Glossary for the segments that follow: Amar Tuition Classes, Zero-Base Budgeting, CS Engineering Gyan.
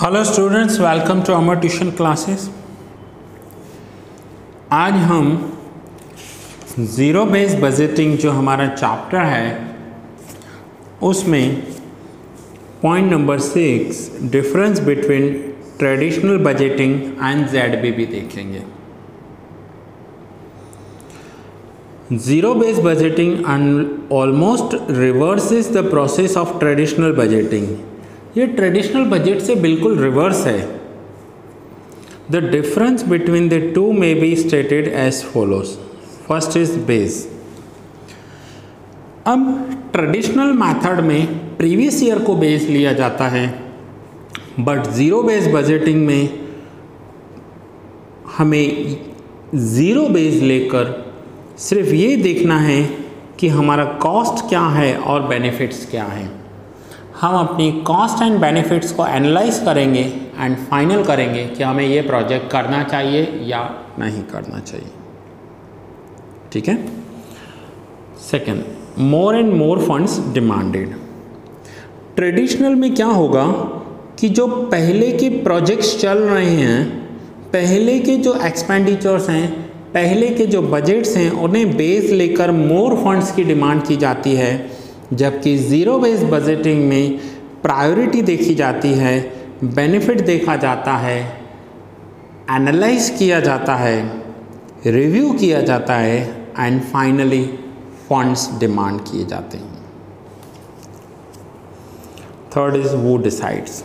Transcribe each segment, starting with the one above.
Hello students, welcome to Amar tuition classes. आज हम zero base budgeting जो हमारा चैप्टर है उसमें point number 6 difference between traditional budgeting and ZBB देखेंगे। Zero base budgeting almost reverses the process of traditional budgeting. ये traditional budget से बिल्कुल रिवर्स है। The difference between the two may be stated as follows. First is base. अब traditional method में previous year को base लिया जाता है, बट ज़ीरो बेस बजटिंग में हमें ज़ीरो बेस लेकर सिर्फ ये देखना है कि हमारा कॉस्ट क्या है और बेनिफिट्स क्या हैं। हम अपनी कॉस्ट एंड बेनिफिट्स को एनालाइज करेंगे एंड फाइनल करेंगे कि हमें ये प्रोजेक्ट करना चाहिए या नहीं करना चाहिए। ठीक है। Second, more and more funds demanded. Traditional में क्या होगा कि जो पहले के प्रोजेक्ट्स चल रहे हैं, पहले के जो एक्सपेंडिचर्स हैं, पहले के जो बजट्स हैं, उन्हें बेस लेकर मोर फंड्स की डिमांड की जाती है, जबकि ज़ीरो बेस बजटिंग में प्रायोरिटी देखी जाती है, बेनिफिट देखा जाता है, एनालाइज किया जाता है, रिव्यू किया जाता है एंड फाइनली फंड्स डिमांड किए जाते हैं। Third is who decides.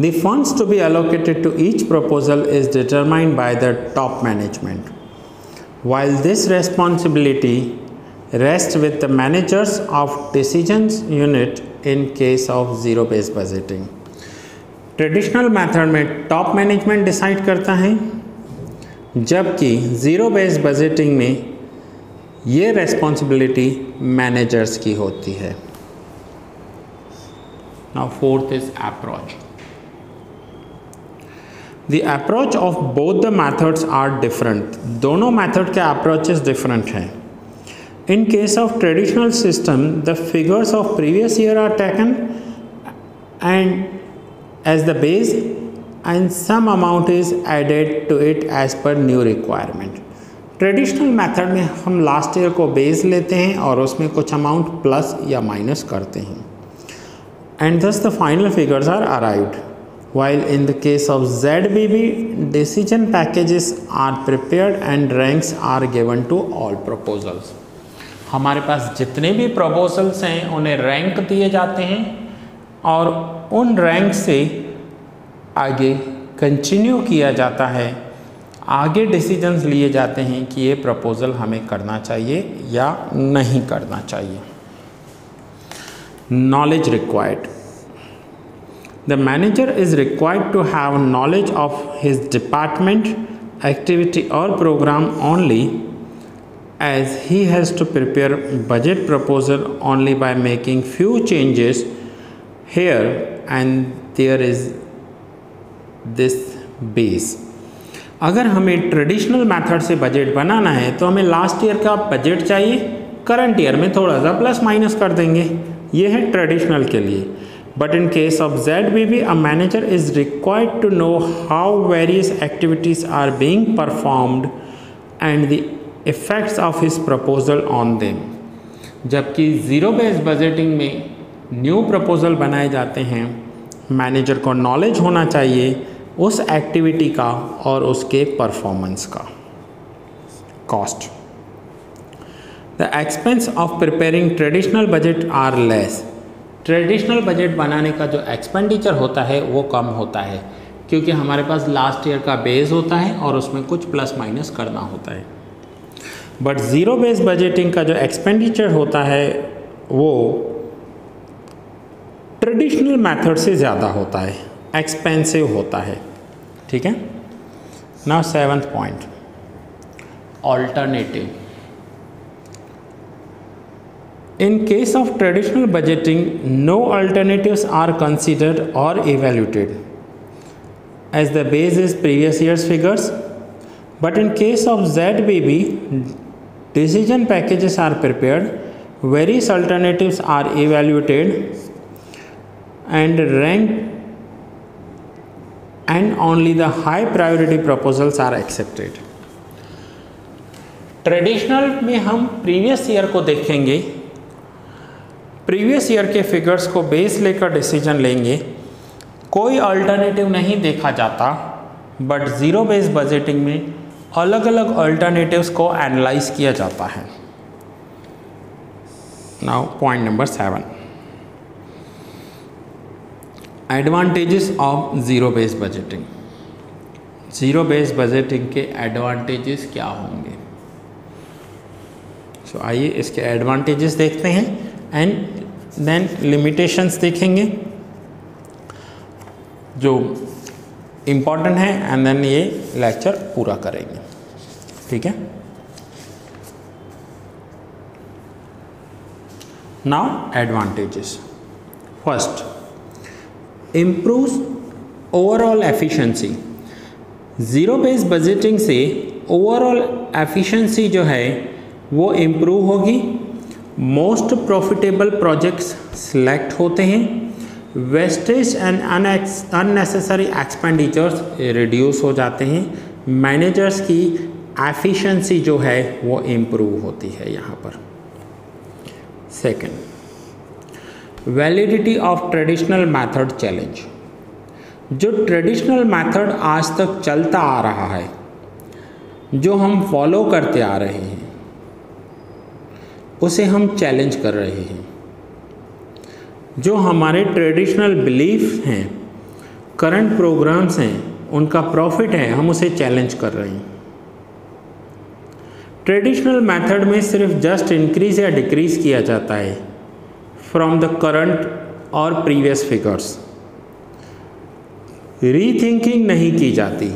The funds to be allocated to each proposal is determined by the top management, while this responsibility rest with the managers of decisions unit in case of zero-base budgeting. Traditional method में top management decide करता है, जबकि zero-base budgeting में ये responsibility managers की होती है। Now fourth is approach. The approach of both the methods are different. दोनों मैथड के अप्रोचेस डिफरेंट हैं। In case of traditional system, the figures of previous year are taken and as the base and some amount is added to it as per new requirement. Traditional method में हम last year को base लेते हैं और उसमें कुछ amount plus या minus करते हैं and thus the final figures are arrived, while in the case of ZBB, decision packages are prepared and ranks are given to all proposals. हमारे पास जितने भी प्रपोजल्स हैं उन्हें रैंक दिए जाते हैं और उन रैंक से आगे कंटिन्यू किया जाता है, आगे डिसीजंस लिए जाते हैं कि ये प्रपोजल हमें करना चाहिए या नहीं करना चाहिए। Knowledge required. The manager is required to have knowledge of his department, activity और programme only, as he has to prepare budget proposal only by making few changes here and there is this base. अगर हमें traditional method से budget बनाना है तो हमें last year का budget चाहिए, करंट ईयर में थोड़ा सा प्लस माइनस कर देंगे। ये है ट्रेडिशनल के लिए। But in case of ZBB, a manager is required to know how various activities are being performed and the effects of his proposal on them. जबकि ज़ीरो बेस बजटिंग में new proposal बनाए जाते हैं, manager को knowledge होना चाहिए उस activity का और उसके परफॉर्मेंस का। Cost. The expense of preparing traditional budget are less. Traditional budget बनाने का जो एक्सपेंडिचर होता है वो कम होता है, क्योंकि हमारे पास लास्ट ईयर का बेस होता है और उसमें कुछ प्लस माइनस करना होता है। बट ज़ीरो बेस बजटिंग का जो एक्सपेंडिचर होता है वो ट्रेडिशनल मेथड से ज़्यादा होता है, एक्सपेंसिव होता है। ठीक है। Now seventh point, alternative. In case of traditional budgeting, no alternatives are considered और evaluated as the base is previous years figures, but in case of ZBB, decision packages are prepared, various alternatives are evaluated and ranked and only the high priority proposals are accepted. Traditional में हम previous year को देखेंगे, previous year के figures को base लेकर decision लेंगे, कोई alternative नहीं देखा जाता, बट ज़ीरो बेस बजटिंग में अलग अलग अल्टरनेटिव्स को एनालाइज किया जाता है. Now point number 7, advantages of zero base budgeting. Zero base budgeting के एडवांटेजेस क्या होंगे? तो आइए इसके एडवांटेजेस देखते हैं एंड देन लिमिटेशंस देखेंगे जो इम्पॉर्टेंट है, एंड देन ये लेक्चर पूरा करेंगे. ठीक है, now advantages. First, improves overall efficiency. Zero base budgeting से ओवरऑल एफिशिएंसी जो है वो इम्प्रूव होगी. मोस्ट प्रॉफिटेबल प्रोजेक्ट्स सिलेक्ट होते हैं, wastage and unnecessary expenditures reduce हो जाते हैं, मैनेजर्स की एफिशिएंसी जो है वो इम्प्रूव होती है यहाँ पर. Second, validity of traditional method challenge. जो ट्रेडिशनल मेथड आज तक चलता आ रहा है, जो हम फॉलो करते आ रहे हैं, उसे हम चैलेंज कर रहे हैं. जो हमारे ट्रेडिशनल बिलीफ हैं, करंट प्रोग्राम्स हैं, उनका प्रॉफिट है, हम उसे चैलेंज कर रहे हैं. ट्रेडिशनल मेथड में सिर्फ जस्ट इंक्रीज या डिक्रीज किया जाता है फ्रॉम द करंट और प्रीवियस फिगर्स, रीथिंकिंग नहीं की जाती,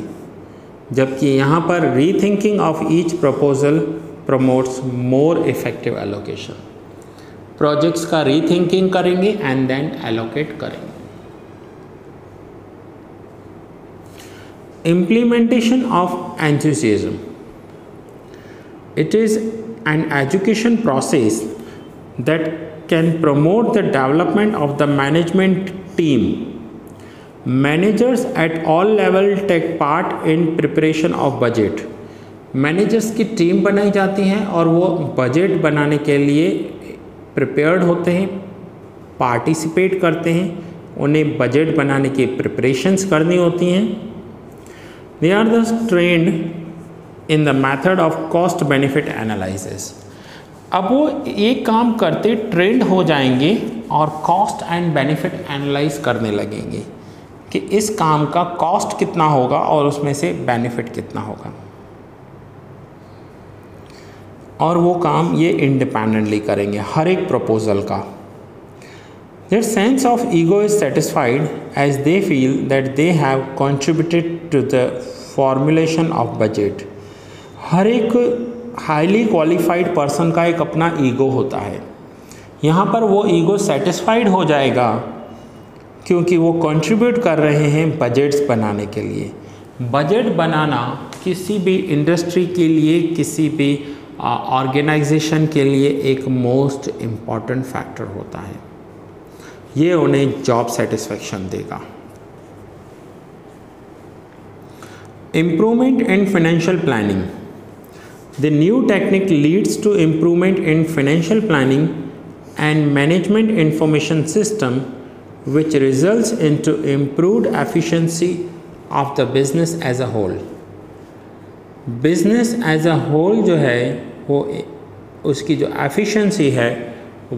जबकि यहाँ पर rethinking of each proposal promotes more effective allocation. Projects का रीथिंकिंग करेंगे एंड देन एलोकेट करेंगे. Implementation of enthusiasm. It is an education process that can promote the development of the management team. Managers at all level take part in preparation of budget. Managers की team बनाई जाती है और वो budget बनाने के लिए प्रिपेयर्ड होते हैं, पार्टिसिपेट करते हैं, उन्हें बजट बनाने की प्रिपरेशंस करनी होती हैं. They are thus trained in the method of cost benefit analysis. अब वो ये काम करते ट्रेंड हो जाएंगे और कॉस्ट एंड बेनिफिट एनालाइज करने लगेंगे कि इस काम का कॉस्ट कितना होगा और उसमें से बेनिफिट कितना होगा, और वो काम ये इंडिपेंडेंटली करेंगे हर एक प्रपोजल का. Their sense of ego is satisfied as they feel that they have contributed to the formulation of budget. हर एक हाईली क्वालिफाइड पर्सन का एक अपना ईगो होता है, यहाँ पर वो ईगो सेटिस्फाइड हो जाएगा क्योंकि वो कंट्रीब्यूट कर रहे हैं बजट्स बनाने के लिए. बजट बनाना किसी भी इंडस्ट्री के लिए, किसी भी ऑर्गेनाइजेशन के लिए एक मोस्ट इम्पॉर्टेंट फैक्टर होता है. ये उन्हें जॉब सेटिस्फेक्शन देगा. Improvement in financial planning. The new technique leads to improvement in financial planning and management information system which results in to improved efficiency of the business as a whole. Business as a whole जो है वो उसकी जो efficiency है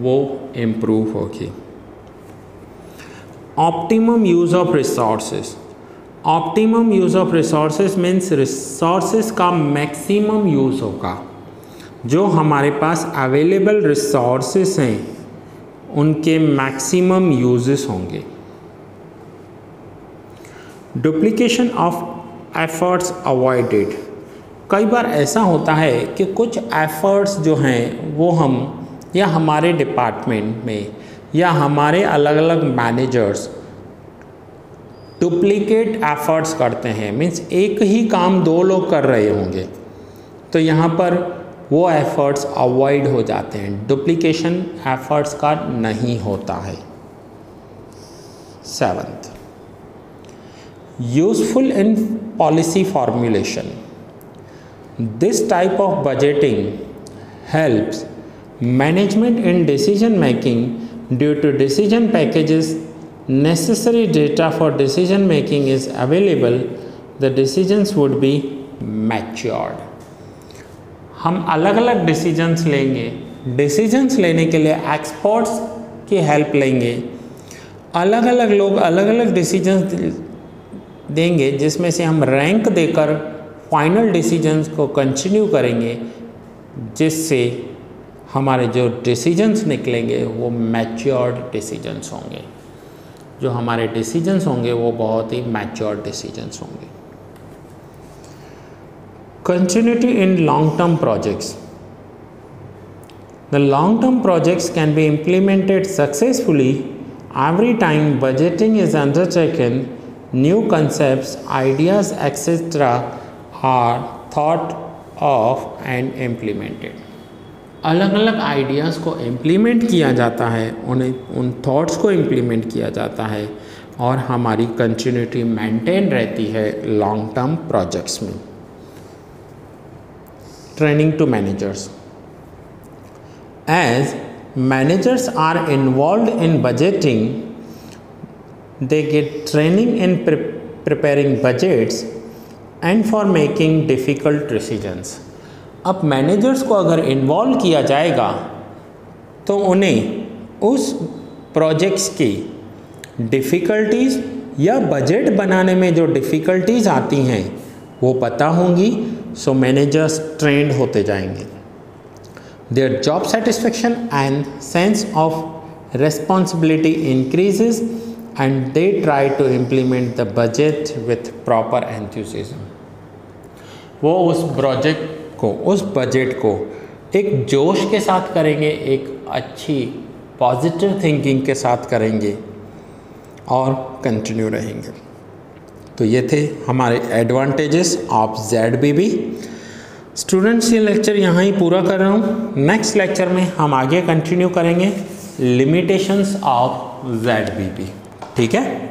वो improve होगी. Optimum use of resources. Optimum use of resources means resources का maximum use होगा. जो हमारे पास अवेलेबल रिसोर्सेज हैं उनके मैक्सिमम यूजेस होंगे. Duplication of efforts avoided. कई बार ऐसा होता है कि कुछ एफर्ट्स जो हैं वो हम या हमारे डिपार्टमेंट में या हमारे अलग अलग मैनेजर्स डुप्लीकेट एफर्ट्स करते हैं, मीन्स एक ही काम दो लोग कर रहे होंगे, तो यहाँ पर वो एफर्ट्स अवॉइड हो जाते हैं. डुप्लीकेशन एफर्ट्स का नहीं होता है. Seventh, Useful in policy formulation. This type of budgeting helps management in decision making due to decision packages. Necessary data for decision making is available. The decisions would be matured. हम अलग अलग decisions लेंगे. Decisions लेने के लिए experts की help लेंगे. अलग अलग लोग अलग अलग decisions देंगे जिसमें से हम रैंक देकर फाइनल डिसीजंस को कंटिन्यू करेंगे, जिससे हमारे जो डिसीजंस निकलेंगे वो मैच्योर्ड डिसीजंस होंगे. जो हमारे डिसीजंस होंगे वो बहुत ही मैच्योर्ड डिसीजंस होंगे. Continuity in long term projects. The long term projects can be implemented successfully every time budgeting is undertaken. New concepts, ideas, etc. are thought of and implemented. अलग अलग आइडियाज़ को implement किया जाता है, उन thoughts को implement किया जाता है और हमारी कंटिन्यूटी मेंटेन रहती है लॉन्ग टर्म प्रोजेक्ट्स में. Training to managers. As managers are involve in budgeting, they get training in preparing budgets and for making difficult decisions. अब managers को अगर involve किया जाएगा तो उन्हें उस projects की difficulties या budget बनाने में जो difficulties आती हैं वो पता होंगी. So managers trained होते जाएंगे. Their job satisfaction and sense of responsibility increases and they try to implement the budget with proper enthusiasm. वो उस प्रोजेक्ट को, उस बजट को एक जोश के साथ करेंगे, एक अच्छी पॉजिटिव थिंकिंग के साथ करेंगे और कंटिन्यू रहेंगे. तो ये थे हमारे एडवांटेजेस ऑफ ZBB. स्टूडेंट्स, ये लेक्चर यहाँ ही पूरा कर रहा हूँ. नेक्स्ट लेक्चर में हम आगे कंटिन्यू करेंगे लिमिटेशंस ऑफ ZBB. ठीक है.